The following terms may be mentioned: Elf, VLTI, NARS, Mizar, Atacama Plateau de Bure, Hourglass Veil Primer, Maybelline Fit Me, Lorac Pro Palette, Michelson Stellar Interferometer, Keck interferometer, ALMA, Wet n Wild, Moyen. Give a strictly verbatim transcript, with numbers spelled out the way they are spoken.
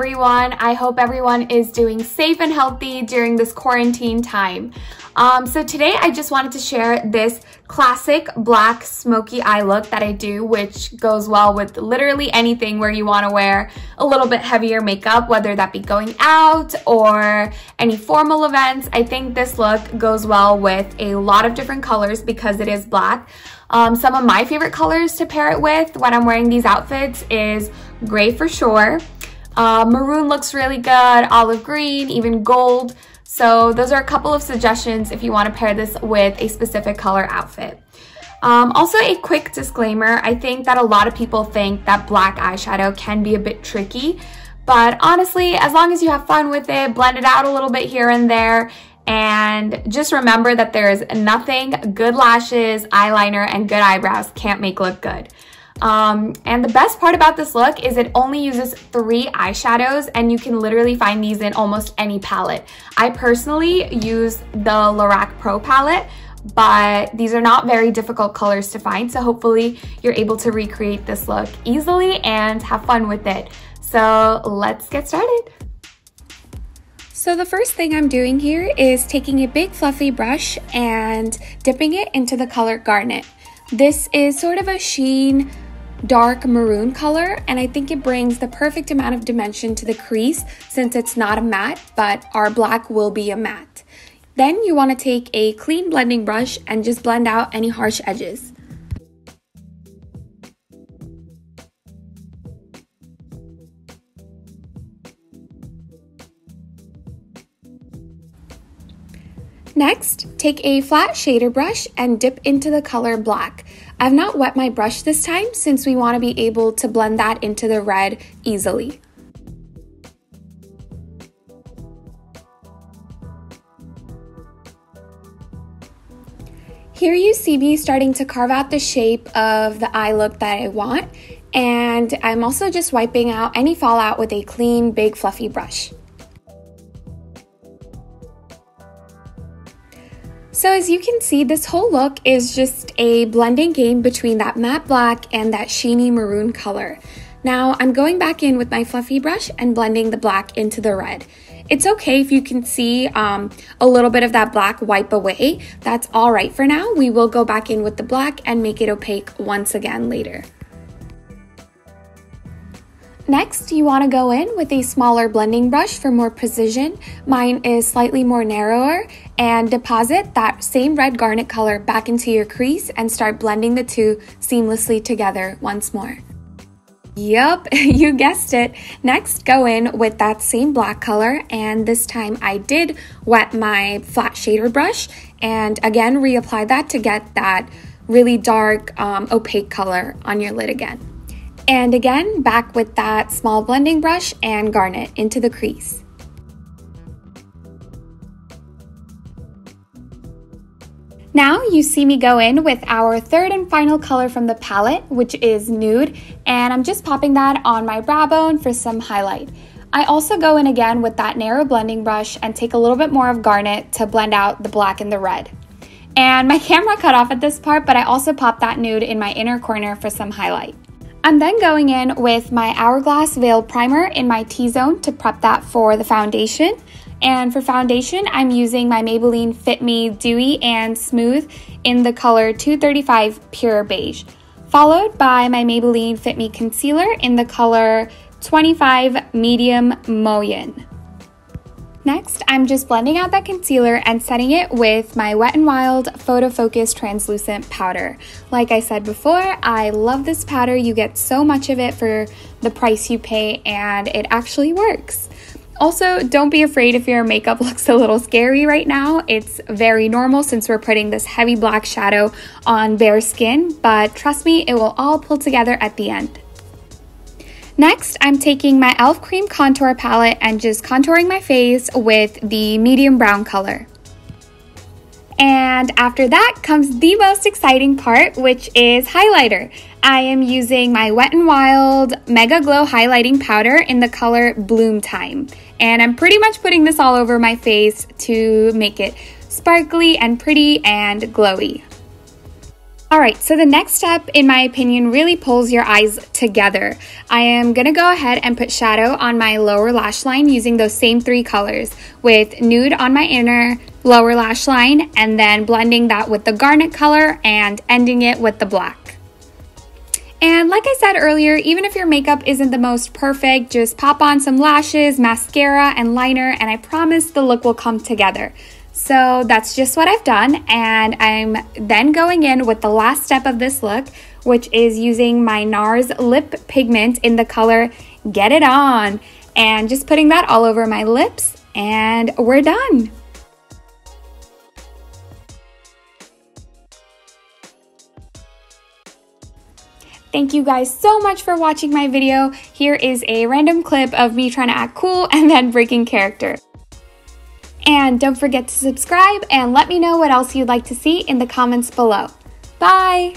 everyone. I hope everyone is doing safe and healthy during this quarantine time. Um, so today I just wanted to share this classic black smoky eye look that I do, which goes well with literally anything where you want to wear a little bit heavier makeup, whether that be going out or any formal events. I think this look goes well with a lot of different colors because it is black. Um, some of my favorite colors to pair it with when I'm wearing these outfits is gray for sure. Uh, maroon looks really good, olive green, even gold. So those are a couple of suggestions if you want to pair this with a specific color outfit. Um, also, a quick disclaimer, I think that a lot of people think that black eyeshadow can be a bit tricky, but honestly, as long as you have fun with it, blend it out a little bit here and there, and just remember that there is nothing good lashes, eyeliner, and good eyebrows can't make look good. Um, and the best part about this look is it only uses three eyeshadows, and you can literally find these in almost any palette. I personally use the Lorac Pro Palette, but these are not very difficult colors to find, so hopefully you're able to recreate this look easily and have fun with it. So let's get started. So the first thing I'm doing here is taking a big fluffy brush and dipping it into the color Garnet. This is sort of a sheen dark maroon color, and I think it brings the perfect amount of dimension to the crease since it's not a matte, but our black will be a matte. Then you want to take a clean blending brush and just blend out any harsh edges. Next, take a flat shader brush and dip into the color black. I've not wet my brush this time since we want to be able to blend that into the red easily. Here you see me starting to carve out the shape of the eye look that I want, and I'm also just wiping out any fallout with a clean, big, fluffy brush. So as you can see, this whole look is just a blending game between that matte black and that sheeny maroon color. Now I'm going back in with my fluffy brush and blending the black into the red. It's okay if you can see um, a little bit of that black wipe away. That's all right for now. We will go back in with the black and make it opaque once again later. Next, you want to go in with a smaller blending brush for more precision. Mine is slightly more narrower, and deposit that same red garnet color back into your crease and start blending the two seamlessly together once more. Yup, you guessed it. Next, go in with that same black color, and this time I did wet my flat shader brush and again reapply that to get that really dark um, opaque color on your lid again. And again, back with that small blending brush and garnet into the crease. Now you see me go in with our third and final color from the palette, which is Nude, and I'm just popping that on my brow bone for some highlight. I also go in again with that narrow blending brush and take a little bit more of garnet to blend out the black and the red. And my camera cut off at this part, but I also pop that nude in my inner corner for some highlight. I'm then going in with my Hourglass Veil Primer in my T-zone to prep that for the foundation. And for foundation, I'm using my Maybelline Fit Me Dewy and Smooth in the color two thirty-five Pure Beige, followed by my Maybelline Fit Me Concealer in the color twenty-five Medium Moyen. Next, I'm just blending out that concealer and setting it with my Wet n Wild Photo Focus Translucent Powder. Like I said before, I love this powder. You get so much of it for the price you pay, and it actually works. Also, don't be afraid if your makeup looks a little scary right now. It's very normal since we're putting this heavy black shadow on bare skin, but trust me, it will all pull together at the end. Next, I'm taking my Elf Cream Contour Palette and just contouring my face with the medium brown color. And after that comes the most exciting part, which is highlighter. I am using my Wet n Wild Mega Glow Highlighting Powder in the color Bloom Time. And I'm pretty much putting this all over my face to make it sparkly and pretty and glowy. Alright, so the next step, in my opinion, really pulls your eyes together. I am going to go ahead and put shadow on my lower lash line using those same three colors, with nude on my inner lower lash line and then blending that with the garnet color and ending it with the black. And like I said earlier, even if your makeup isn't the most perfect, just pop on some lashes, mascara, and liner, and I promise the look will come together. So that's just what I've done, and I'm then going in with the last step of this look, which is using my NARS lip pigment in the color Get It On, and just putting that all over my lips, and we're done. Thank you guys so much for watching my video. Here is a random clip of me trying to act cool and then breaking character. And don't forget to subscribe and let me know what else you'd like to see in the comments below. Bye!